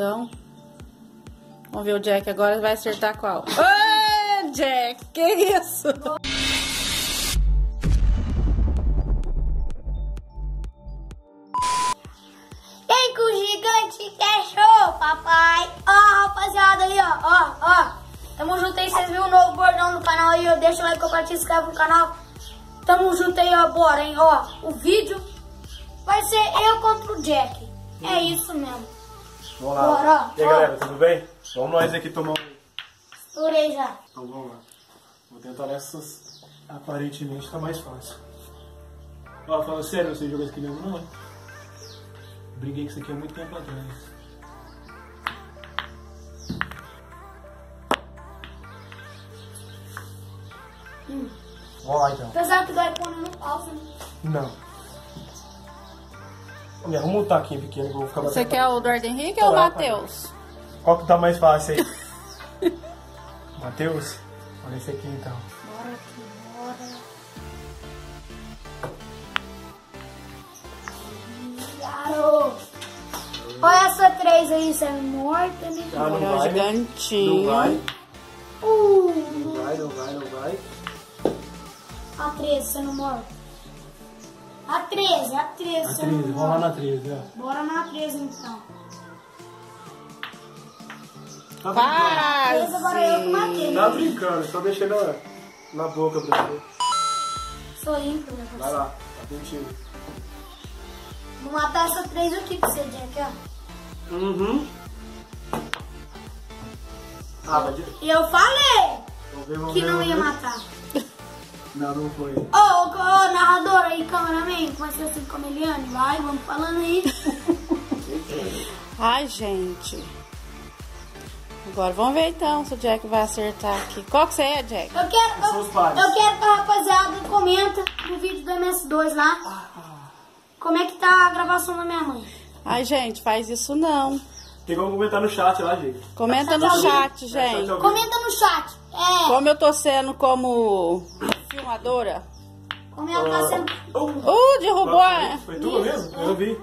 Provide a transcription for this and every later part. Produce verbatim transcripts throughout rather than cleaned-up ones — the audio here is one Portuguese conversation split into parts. Então, vamos ver o Jack agora, vai acertar qual? Ô, Jack, que isso? Vem com o gigante, que é show, papai. Ó, rapaziada, aí, ó, ó, ó. Tamo junto aí, vocês viram o novo bordão do canal aí, ó. Deixa o like, compartilha, se inscreve no canal. Tamo junto aí, ó, bora, hein, ó. O vídeo vai ser eu contra o Jack. É isso mesmo. Vamos lá. Bora, e aí, ó, galera, tudo bem? Vamos nós aqui tomar um... Estourei já. Então vamos lá. Vou tentar nessas. Aparentemente tá mais fácil. Ó, falando sério, não sei jogar isso aqui mesmo, não. Briguei com isso aqui há muito tempo atrás. Hum. Vamos lá, então. Apesar que vai pôr no alvo, né? Não. Vamos montar aqui em pequeno, vou ficar batendo. Você quer o do Eduardo Henrique ou o Matheus? Qual que tá mais fácil aí? Matheus? Olha esse aqui então. Bora aqui, bora. Olha essa três aí, você é morta, né? Ah, não vai, gigantinho. Não vai. Uh. Não vai, não vai, não vai. A três, você não morre. A treze, a treze. A treze, vamos lá na treze, ó. Bora na treze, então. Tá brincando. Agora eu matei. Tá brincando, só deixei na, na boca pra você. Sou ímpio, né? Vai lá, tá contigo. Vou matar essa treze aqui pra você, Jack, ó. Uhum. Ah, vai. E eu falei ver, que ver, não ia ver. Matar. Não, não foi. Ô, oh, oh, narrador aí, cameraman, começa assim com a Meliane, vai, vamos falando aí. Ai, gente. Agora vamos ver então se o Jack vai acertar aqui. Qual que você é, Jack? Eu quero, eu, eu quero que a rapaziada comenta no vídeo do M S dois lá. Ah. Como é que tá a gravação da minha mãe. Ai, gente, faz isso não. Tem como comentar no chat lá, gente. Comenta no chat, gente. Comenta no chat. É. Como eu tô sendo como... filmadora. Como ela tá sendo... Uh, derrubou a... Foi tu mesmo? Eu vi.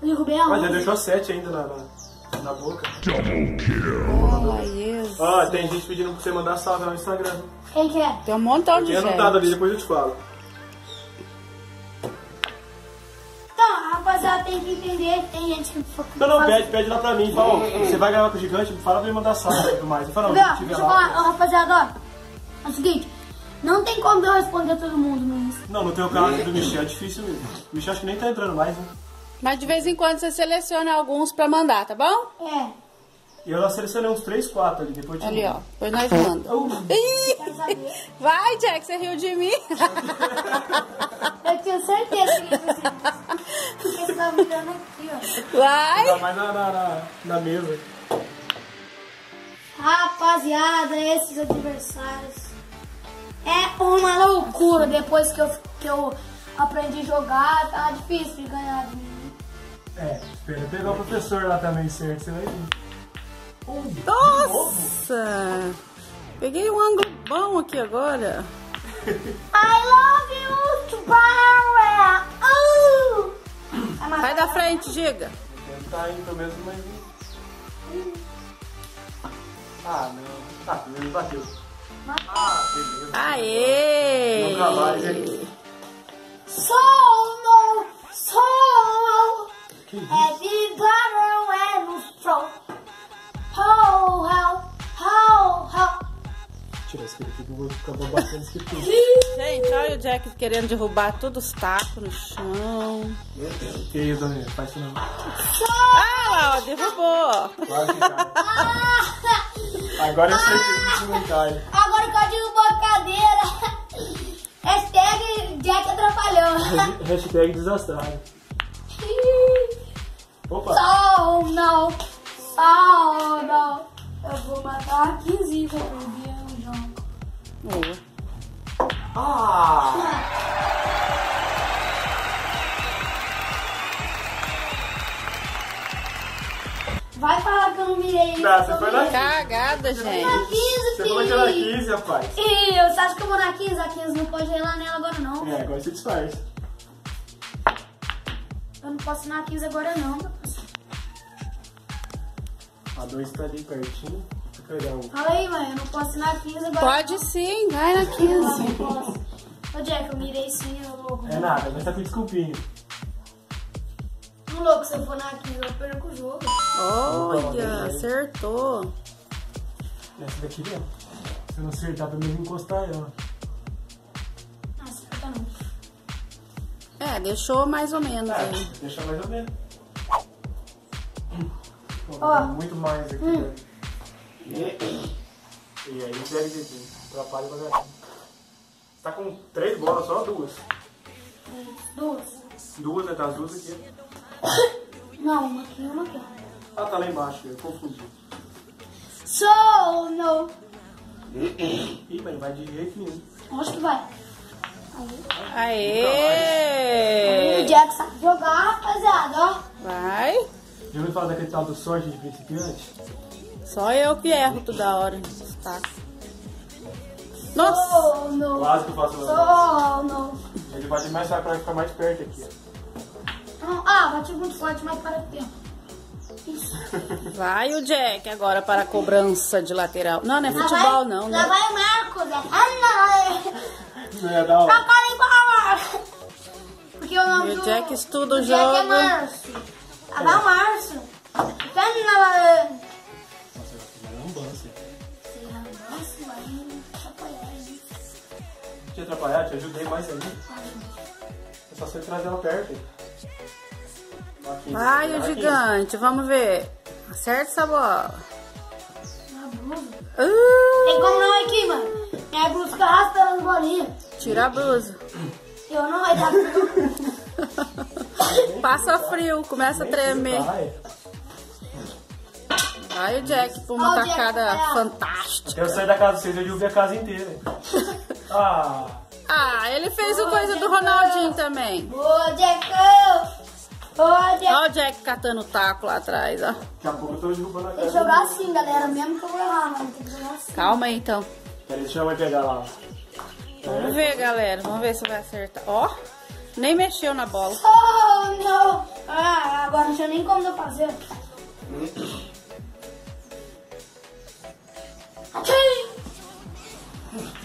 Derrubei a... Mas ela deixou sete ainda na, na, na boca. Double kill. Oh, yes. Ah, tem gente pedindo pra você mandar salve no Instagram. Quem que é? Tem um montão de gente. Tem anotado ali, depois eu te falo. Então, rapaziada, tem que entender. Tem gente que... Não, não, pede, pede lá pra mim. Fala, ó, você vai gravar com o gigante, fala pra ele mandar salve e tudo mais. Eu falo, ó, deixa eu falar, ó, rapaziada, ó. É o seguinte... Não tem como eu responder a todo mundo, mas... Não, no teu caso do Michel é difícil mesmo. O Michel acho que nem tá entrando mais, né? Mas de vez em quando você seleciona alguns pra mandar, tá bom? É. E eu já selecionei uns três, quatro ali, depois de ali, mim. Ó. Depois nós manda. Uh. Vai, Jack, você riu de mim? Eu tinha certeza que ele ia fazer isso. Porque você tá virando aqui, ó. Vai! Tá mais na, na, na mesa. Rapaziada, esses adversários... É uma loucura, depois que eu, que eu aprendi a jogar, tá difícil de ganhar de mim. É, espera pegar o professor lá também, certo? Você vai ver. Oh, nossa! Peguei um ângulo bom aqui agora. I love you, Tubara! Oh! Vai da frente, diga. Vou tentar indo mesmo, mas... Hum. Ah, não. Tá, primeiro bateu. Ah, beleza. Aê! Nunca mais, hein? Sol, no, sol. É vivaram, é no sol. Ho, ho, ho, ho. Tira esse aqui que eu vou ficar batendo esse tudo. Gente, olha o Jack querendo derrubar todos os tacos no chão. Meu Deus, que isso, Daniel? Faz isso não. Ah, lá, ó, derrubou. Quase caiu. Agora eu sei que não cai. Agora o código boa cadeira. Hashtag Jack atrapalhou. Hashtag desastrado. Opa. Sol, não. Sol, não. Eu vou matar quinze com o Bianjão. Ah! Vai falar que eu não mirei. Tá, você foi na quinze. Cagada, gente. Você foi na quinze, rapaz. Ih, você acha que eu vou na quinze? A quinze não pode ir lá nela agora, não. É, agora você disfarça. Eu não posso ir na quinze agora, não. A dois tá ali pertinho. Deixa eu pegar um. Fala aí, mãe, eu não posso ir na quinze agora. Pode sim, vai na quinze. Não, não posso. Ô, Jack, eu mirei sim, ô louco. É nada, mas tá com desculpinho. Ô, louco, se eu for na quinze, eu perco o jogo. Olha, acertou. Essa daqui, ó. Se eu não acertar, pelo menos encostar ela. Não, acerta não. É, deixou mais ou menos. Ah, deixou mais ou menos. Ó, muito mais aqui, hum. né? E, e aí, pega o dedinho. Atrapalha pra galera. Tá com três bolas só ou duas? Duas. Duas, é das duas aqui. Não, uma aqui e uma aqui. Ah, tá lá embaixo, eu confundi. Sou, não. Ih, mas vai de jeito nenhum. Onde que vai? Aê! Aê! O Jack sabe jogar, rapaziada, ó. Vai. Já ouviu falar daquele tal do sorte de principiante? Só eu que erro toda hora. Tá. Nossa! Oh, não. Quase que eu faço oh, não. Ele bate mais forte pra ficar mais perto aqui. Ah, bati muito forte, mas para tempo. Isso. Vai o Jack agora para a cobrança de lateral. Não, não é futebol, não, né? Lá vai o Marcos. Ah, não. Não ia dar uma. Porque o nome do Jack estuda o jogo. Jack é Márcio. Lá vai o Márcio. Nossa, vai dar um banco. Te atrapalhar, te ajudei mais aí. É só você trazer ela perto. Aqui, vai o gigante, vamos ver. Acerta essa bola. Na blusa. Uh! Tem como não aqui, mano. Minha blusa fica arrastando bolinha. Tira a blusa. Eu não vai dar frio. Passa frio, começa a tremer. Vai o Jack por uma tacada fantástica. Eu saí da casa de vocês, eu derrubei a casa inteira. Ah, ah, ele fez o coisa do Ronaldinho também. Boa, Jack! Olha o Jack catando o taco lá atrás, ó. Daqui a pouco eu tô derrubando a casa. Tem que jogar assim, galera, mesmo que eu vou errar, mano. Tem que jogar assim. Calma aí, então. Peraí, deixa eu pegar lá. Vamos ver, galera. Vamos ver se vai acertar. Ó, nem mexeu na bola. Oh, não. Ah, agora não tinha nem como eu fazer.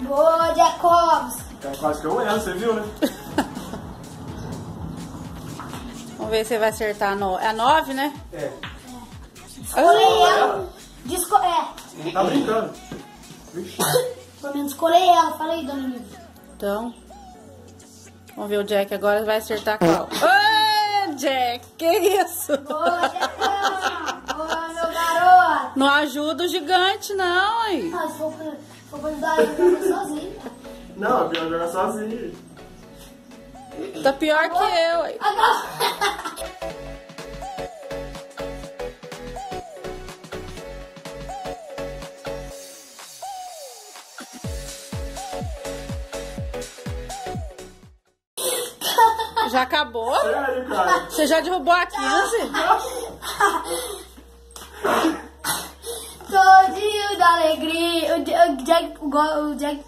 Boa, Jacobs. Então, quase que eu erro, você viu, né? Vamos ver se vai acertar a nove. É a nove, né? É. Escolhei ela. Desco... É. Tá brincando. Pelo menos escolhei ela. Fala aí, dona Lívia. Então. Vamos ver o Jack agora. Vai acertar qual? Ô, Jack. Que isso? Boa, Jack. Boa, meu garoto. Não ajuda o gigante, não, hein? Ah, se for pra ajudar ele, eu sozinho. Não, é pior jogar sozinho. Tá pior que eu, hein? Já acabou? Sério, cara? Você já derrubou a quinze? Todinho da alegria. O Jack... O Jack...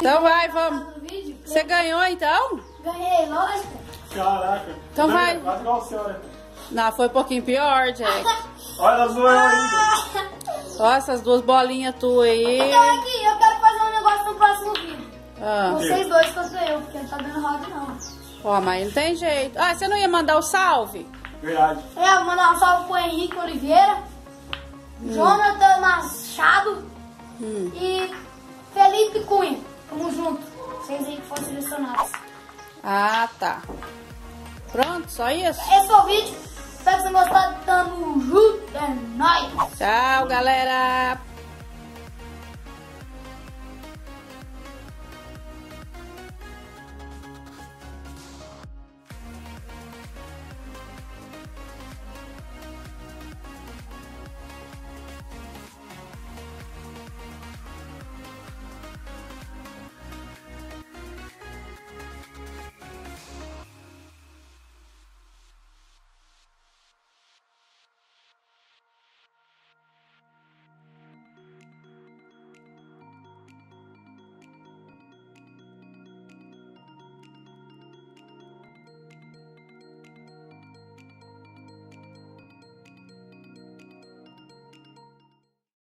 Então vai, vamos. Você ganhou, então? Ganhei, lógico. Caraca. Então não, vai. Quase igual o seu, né? Não, foi um pouquinho pior, Jack. Olha as duas ainda. Olha essas duas bolinhas tuas aí. Então aqui, eu quero fazer um negócio no próximo vídeo. Ah. Vocês dois contra eu, porque não tá dando roda não. Ó, mas não tem jeito. Ah, você não ia mandar o um salve? Verdade. É, eu vou mandar um salve pro Henrique Oliveira, hum. Jonathan Machado hum. e Felipe Cunha. Tamo junto. Vocês aí que foram selecionados. Ah, tá. Pronto, só isso? Esse foi o vídeo. Espero que vocês tenham gostado. Tamo junto. É nóis. Tchau, galera.